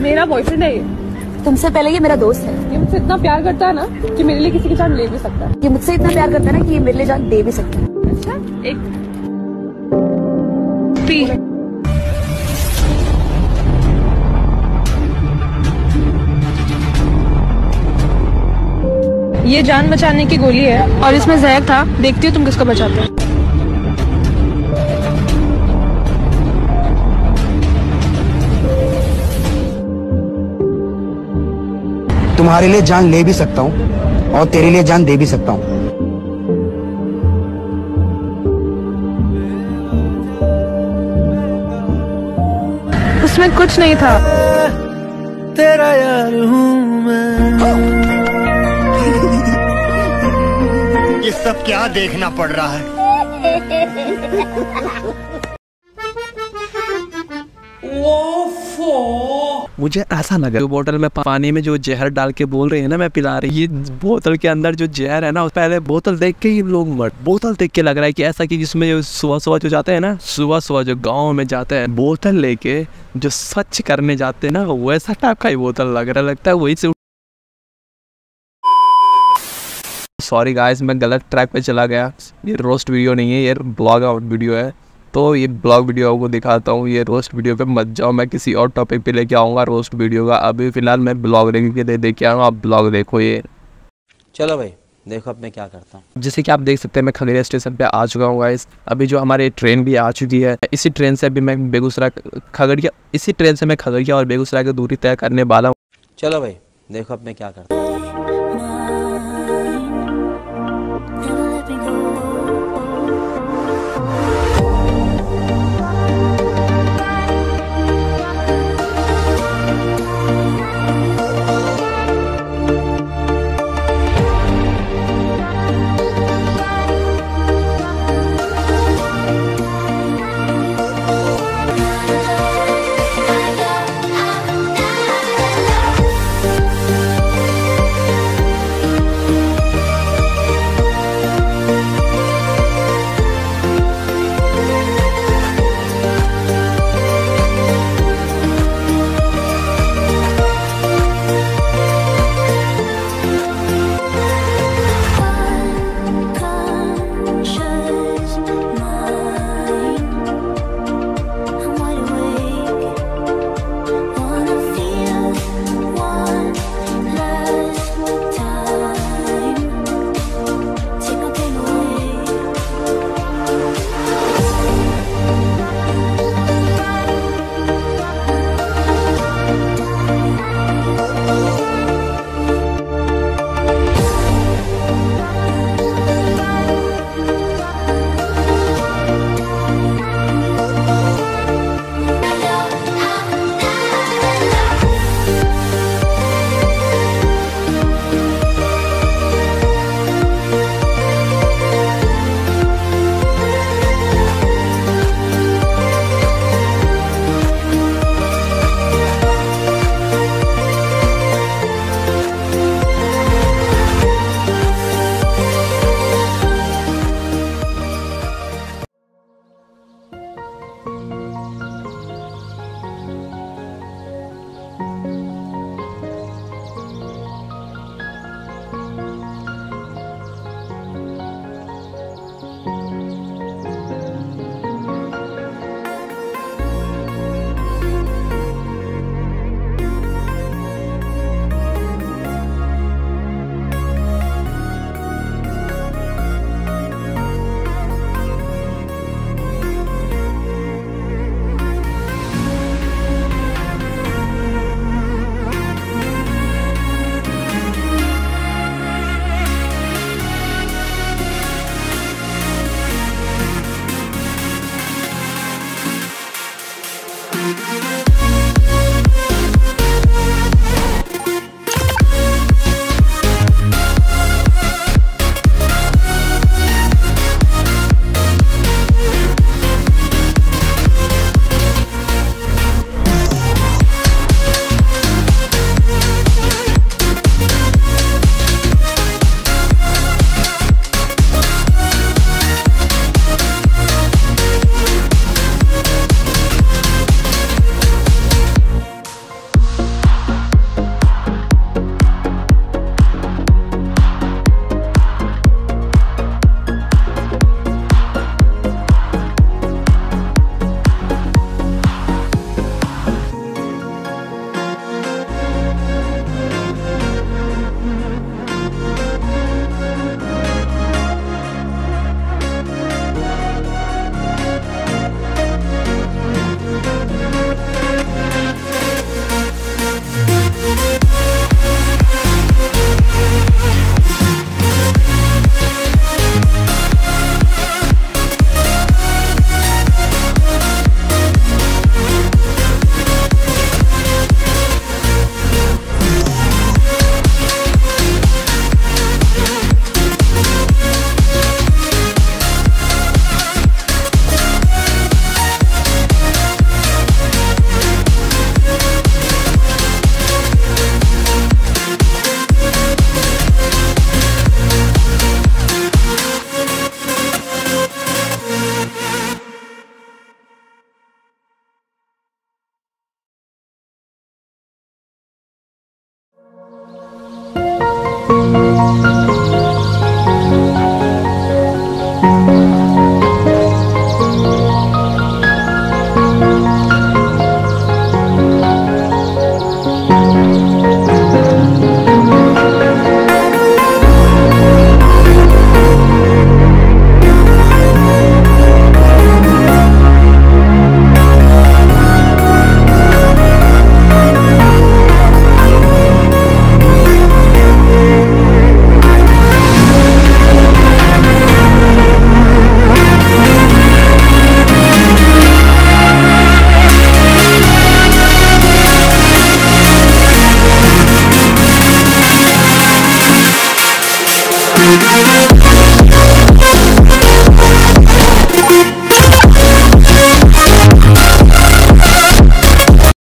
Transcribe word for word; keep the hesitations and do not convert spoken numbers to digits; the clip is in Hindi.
मेरा बॉयफ्रेंड है ये, तुमसे पहले ये मेरा दोस्त है। ये मुझसे इतना प्यार करता है ना कि मेरे लिए किसी की जान ले भी सकता है। ये मुझसे इतना प्यार करता है ना कि ये मेरे लिए जान दे भी सकता है। अच्छा एक पी ये जान बचाने की गोली है और इसमें जहर था, देखती हो तुम किसको बचाते हो। तुम्हारे लिए जान ले भी सकता हूँ और तेरे लिए जान दे भी सकता हूँ। उसमें कुछ नहीं था। तेरा यार हूँ मैं। ये सब क्या देखना पड़ रहा है। मुझे ऐसा लगा जो बोतल में पानी में जो जहर डाल के बोल रहे हैं ना मैं पिला रही, ये बोतल के अंदर जो जहर है ना, पहले बोतल देख के ही लोग मर, बोतल देख के लग रहा है कि ऐसा कि जिसमें जो सुबह सुबह जो जाते हैं ना, सुबह सुबह जो गांव में जाते हैं बोतल लेके जो स्वच्छ करने जाते हैं ना, वैसा टाइप का ही बोतल लग रहा लगता है वही से। सॉरी गाइस मैं गलत ट्रैक पे चला गया, ये रोस्ट वीडियो नहीं है, ये ब्लॉग आउट वीडियो है। तो ये ब्लॉग वीडियो आपको दिखाता हूँ, ये रोस्ट वीडियो पे मत जाओ, मैं किसी और टॉपिक पे लेके आऊँगा रोस्ट वीडियो का। अभी फिलहाल मैं ब्लॉग लेके दे दे के आऊँ, आप ब्लॉग देखो। ये चलो भाई देखो अब मैं क्या करता हूँ। जैसे कि आप देख सकते हैं मैं खगड़िया स्टेशन पे आ चुका हूँ गाइस। अभी जो हमारी ट्रेन भी आ चुकी है, इसी ट्रेन से अभी मैं बेगूसराय खगड़िया इसी ट्रेन से मैं खगड़िया और बेगूसराय की दूरी तय करने वाला हूँ। चलो भाई देखो अब मैं क्या करता हूँ।